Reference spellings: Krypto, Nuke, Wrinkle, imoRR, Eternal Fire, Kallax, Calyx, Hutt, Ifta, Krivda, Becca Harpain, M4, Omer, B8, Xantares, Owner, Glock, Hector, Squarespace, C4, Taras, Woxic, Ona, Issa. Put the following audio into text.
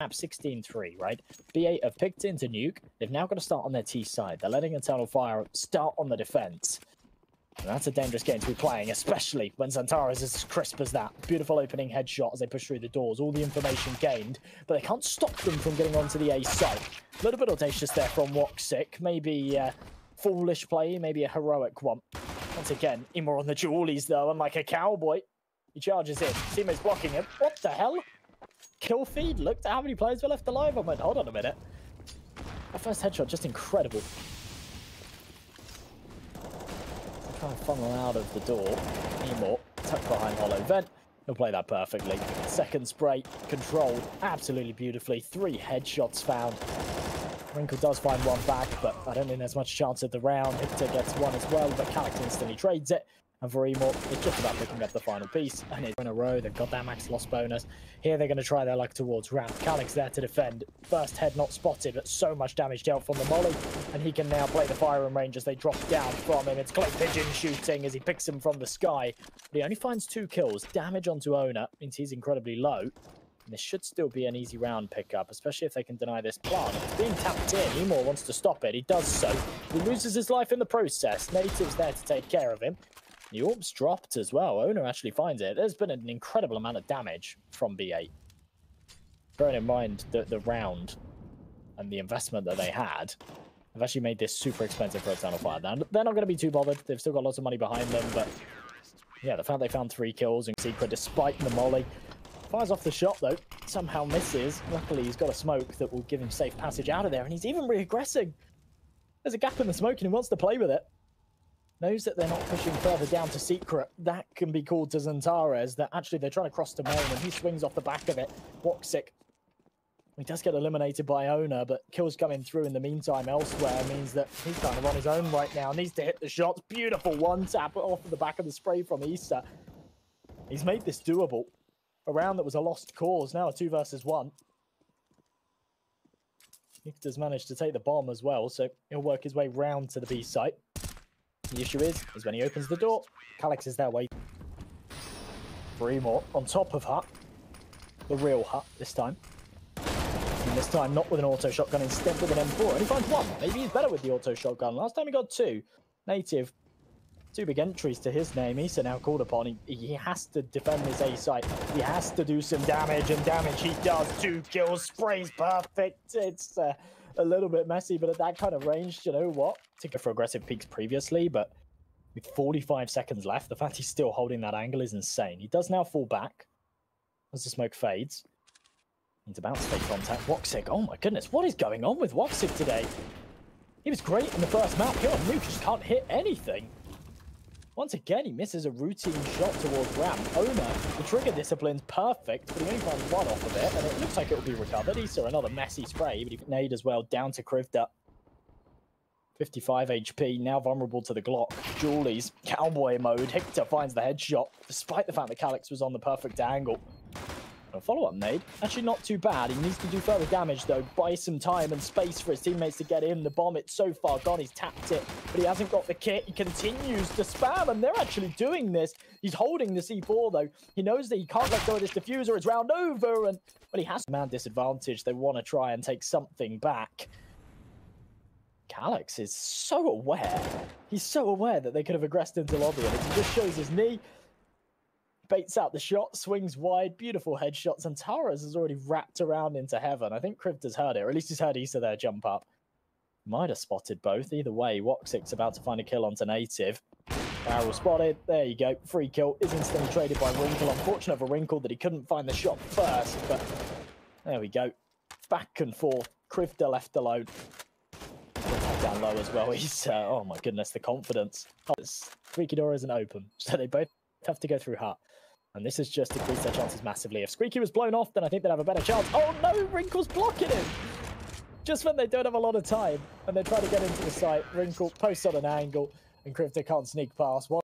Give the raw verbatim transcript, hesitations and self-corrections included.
map sixteen three, right? B eight have picked into nuke. They've now got to start on their T side. They're letting Eternal Fire start on the defense. And that's a dangerous game to be playing, especially when Xantares is as crisp as that. Beautiful opening headshot as they push through the doors. All the information gained, but they can't stop them from getting onto the A site. A little bit audacious there from Woxic. Maybe uh, foolish play, maybe a heroic one. Once again, imoRR on the jewelies, though, unlike a cowboy. He charges in. Teammates blocking him. What the hell? Kill feed. Looked at how many players were left alive. I went, hold on a minute. That first headshot, just incredible. Trying to funnel out of the door. imoRR tucked behind hollow vent. He'll play that perfectly. Second spray controlled absolutely beautifully. Three headshots found. Wrinkle does find one back, but I don't think there's much chance of the round. Ifta gets one as well, but Kallax instantly trades it. And for imoRR, it's just about picking up the final piece. And it's in a row. They've got that max loss bonus. Here they're going to try their luck towards ramp. Kallax there to defend. First head not spotted, but so much damage dealt from the molly. And he can now play the firing range as they drop down from him. It's Clay Pigeon shooting as he picks him from the sky. But he only finds two kills. Damage onto Ona means he's incredibly low. And this should still be an easy round pickup, especially if they can deny this plant. It's being tapped in. imoRR wants to stop it. He does so. He loses his life in the process. Native's there to take care of him. The orb's dropped as well. Owner actually finds it. There's been an incredible amount of damage from B eight. Bearing in mind that the round and the investment that they had have actually made this super expensive for Eternal Fire. They're not going to be too bothered. They've still got lots of money behind them. But yeah, the fact they found three kills in secret despite the molly. Fires off the shot, though. Somehow misses. Luckily, he's got a smoke that will give him safe passage out of there. And he's even regressing. There's a gap in the smoke and he wants to play with it. Knows that they're not pushing further down to secret. That can be called to Xantares, that actually they're trying to cross to Main, and he swings off the back of it. Woxic, he does get eliminated by Ona, but kills coming through in the meantime elsewhere means that he's kind of on his own right now. Needs to hit the shots. Beautiful one tap off of the back of the spray from Issa. He's made this doable. A round that was a lost cause. Now a two versus one. Hector's managed to take the bomb as well, so he'll work his way round to the B site. The issue is, is when he opens the door, Calyx is there waiting. Three more on top of Hutt. The real Hutt this time. And this time not with an auto shotgun, instead with an M four. And he finds one. Maybe he's better with the auto shotgun. Last time he got two. Native. Two big entries to his name. Issa now called upon. He, he has to defend his A site. He has to do some damage, and damage he does. Two kills. Spray's perfect. It's... Uh, a little bit messy, but at that kind of range, you know what? To go for aggressive peaks previously, but with forty-five seconds left, the fact he's still holding that angle is insane. He does now fall back as the smoke fades. He's about to take contact. Woxic, oh my goodness, what is going on with Woxic today? He was great in the first map. God, Nuke just can't hit anything. Once again, he misses a routine shot towards ramp. Omer, the trigger discipline's perfect, but he only finds one off of it, and it looks like it will be recovered. He saw another messy spray, but he nade as well down to Krivda. fifty-five H P, now vulnerable to the Glock. Julie's cowboy mode. Hector finds the headshot, despite the fact that Calyx was on the perfect angle. A follow-up nade, actually not too bad. He needs to do further damage, though. Buy some time and space for his teammates to get in. The bomb, it's so far gone. He's tapped it, but he hasn't got the kit. He continues to spam, and they're actually doing this. He's holding the C four, though. He knows that he can't let go of this diffuser. It's round over, and but he has man disadvantage. They want to try and take something back. Calyx is so aware. He's so aware that they could have aggressed into lobby, and he just shows his knee. Baits out the shot, swings wide, beautiful headshots, and Taras has already wrapped around into heaven. I think Krypta's heard it, or at least he's heard Issa there jump up. Might have spotted both. Either way, Woxic's about to find a kill onto Native. Barrel spotted. There you go. Free kill is instantly traded by Wrinkle. Unfortunate for Wrinkle that he couldn't find the shot first, but there we go. Back and forth. Krivda left alone. Down low as well. Issa. Oh my goodness, the confidence. Oh, this squeaky door isn't open, so they both have to go through Hutt. And this has just increased their chances massively. If Squeaky was blown off, then I think they'd have a better chance. Oh no, Wrinkle's blocking him! Just when they don't have a lot of time, and they're trying to get into the site, Wrinkle posts on an angle, and Krypto can't sneak past. One